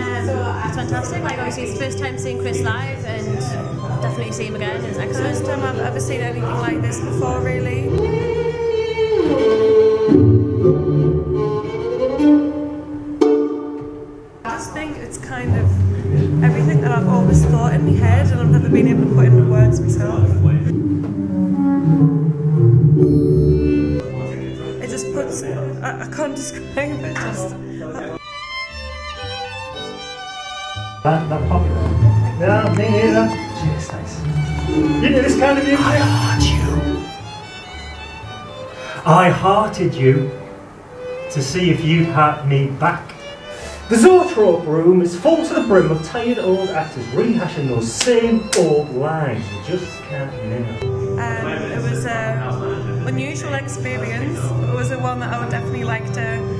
It's fantastic. Like, obviously, it's the first time seeing Chris live, and definitely see him again. It's excellent. First time I've ever seen anything like this before, really. I just think it's kind of everything that I've always thought in my head, and I've never been able to put into words myself. It just puts, I can't describe it, just... Not popular. Yeah, me neither. Jeez, thanks. You know this kind of music? I heart you. I hearted you to see if you'd heart me back. The Zorthrop Room is full to the brim of tired old actors rehashing those same old lines. You just can't live. It was an unusual experience. It was the one that I would definitely like to